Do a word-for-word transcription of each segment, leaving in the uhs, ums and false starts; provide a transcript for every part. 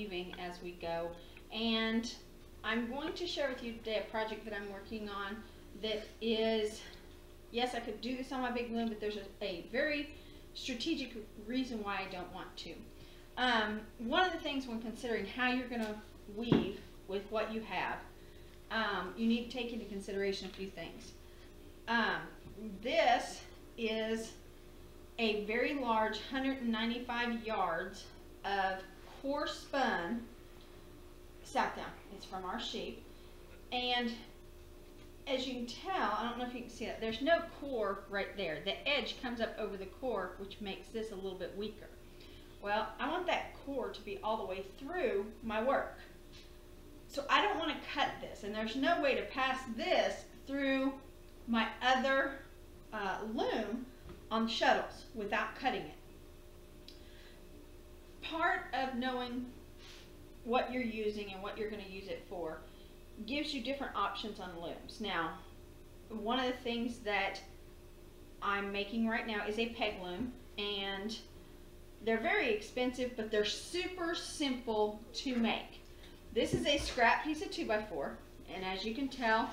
weaving as we go. And I'm going to share with you today a project that I'm working on that is, yes, I could do this on my big loom, but there's a, a very strategic reason why I don't want to. Um, one of the things when considering how you're going to weave with what you have, um, you need to take into consideration a few things. Um, this is a very large one hundred ninety-five yards of coarse spun sack down. It's from our sheep, and as you can tell, I don't know if you can see that, there's no core right there. The edge comes up over the core, which makes this a little bit weaker. Well, I want that core to be all the way through my work, so I don't want to cut this, and there's no way to pass this through my other uh, loom on the shuttles without cutting it. Part of knowing what you're using and what you're going to use it for gives you different options on looms. Now, one of the things that I'm making right now is a peg loom, and they're very expensive, but they're super simple to make. This is a scrap piece of two by four, and as you can tell,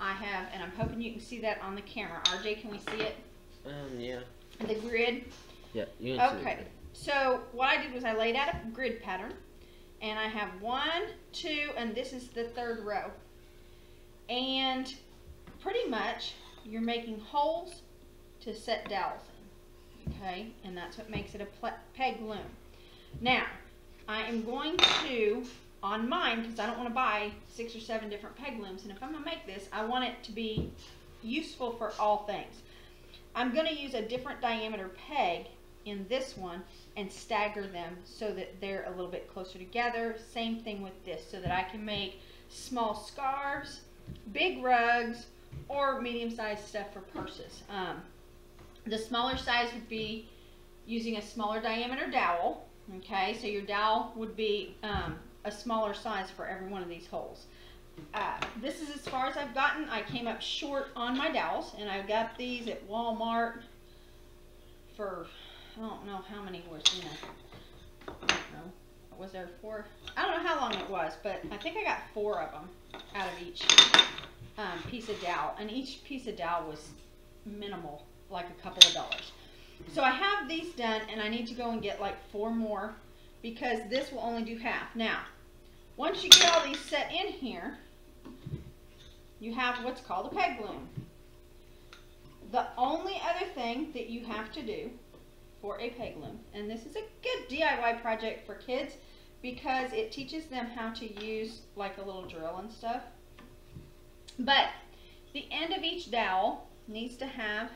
I have, and I'm hoping you can see that on the camera. R J, can we see it? Um, yeah. The grid? Yeah, you can see it. Okay, so what I did was I laid out a grid pattern, and I have one, two, and this is the third row. And pretty much you're making holes to set dowels in, okay? And that's what makes it a peg loom. Now, I am going to, on mine, because I don't want to buy six or seven different peg looms, and if I'm going to make this, I want it to be useful for all things. I'm going to use a different diameter peg in this one and stagger them so that they're a little bit closer together. Same thing with this, so that I can make small scarves, big rugs, or medium-sized stuff for purses. Um, the smaller size would be using a smaller diameter dowel, okay? So your dowel would be um, a smaller size for every one of these holes. Uh, this is as far as I've gotten. I came up short on my dowels, and I got these at Walmart for, I don't know how many was in it. I don't know. Was there four? I don't know how long it was, but I think I got four of them out of each um, piece of dowel. And each piece of dowel was minimal, like a couple of dollars. So I have these done, and I need to go and get like four more because this will only do half. Now, once you get all these set in here, you have what's called a peg loom. The only other thing that you have to do for a peg loom, and this is a good D I Y project for kids because it teaches them how to use like a little drill and stuff, but the end of each dowel needs to have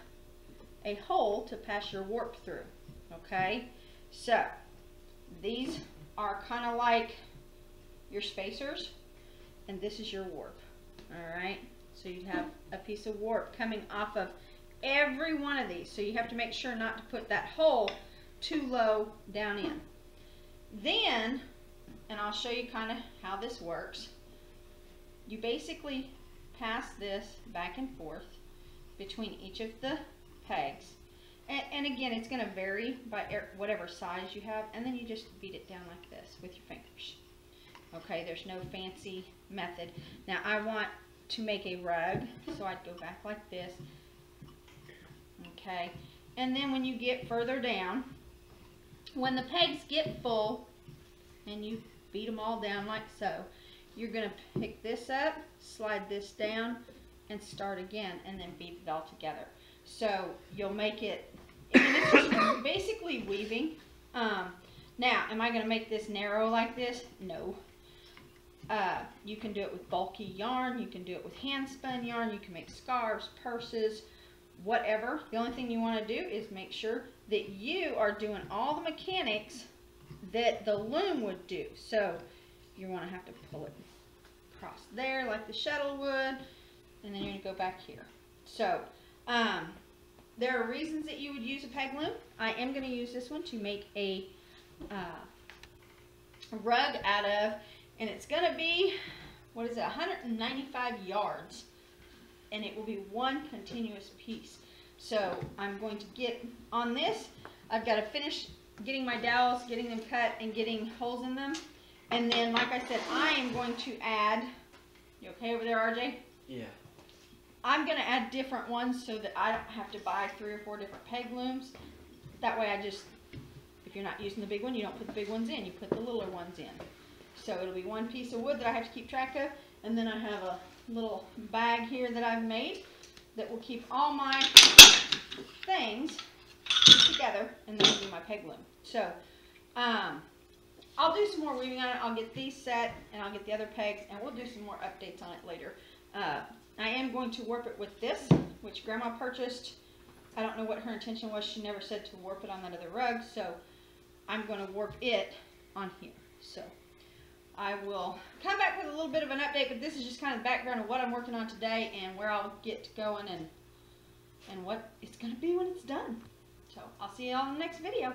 a hole to pass your warp through, okay? So these are kind of like your spacers, and this is your warp, all right? So you'd have a piece of warp coming off of every one of these, so you have to make sure not to put that hole too low down in. Then, and I'll show you kind of how this works, you basically pass this back and forth between each of the pegs, and, and again, it's going to vary by whatever size you have, and then you just beat it down like this with your fingers. Okay, there's no fancy method. Now, I want to make a rug, so I'd go back like this. Okay, and then when you get further down, when the pegs get full and you beat them all down like so, you're going to pick this up, slide this down, and start again, and then beat it all together. So you'll make it, I mean, it's just basically weaving. Um, now, am I going to make this narrow like this? No. Uh, you can do it with bulky yarn, you can do it with hand spun yarn, you can make scarves, purses, whatever. The only thing you want to do is make sure that you are doing all the mechanics that the loom would do. So you want to have to pull it across there like the shuttle would, and then you're going to go back here. So um, there are reasons that you would use a peg loom. I am going to use this one to make a uh, rug out of, and it's going to be, what is it, one hundred ninety-five yards. And it will be one continuous piece. So I'm going to get on this. I've got to finish getting my dowels, getting them cut, and getting holes in them. And then, like I said, I am going to add, you okay over there, R J? Yeah. I'm going to add different ones so that I don't have to buy three or four different peg looms. That way I just, if you're not using the big one, you don't put the big ones in. You put the littler ones in. So it'll be one piece of wood that I have to keep track of. And then I have a little bag here that I've made that will keep all my things together, and that'll be my peg loom. So um, I'll do some more weaving on it. I'll get these set, and I'll get the other pegs, and we'll do some more updates on it later. Uh, I am going to warp it with this, which Grandma purchased. I don't know what her intention was. She never said to warp it on that other rug, so I'm going to warp it on here. So I will come back with a little bit of an update, but this is just kind of the background of what I'm working on today and where I'll get going and, and what it's going to be when it's done. So I'll see you all in the next video.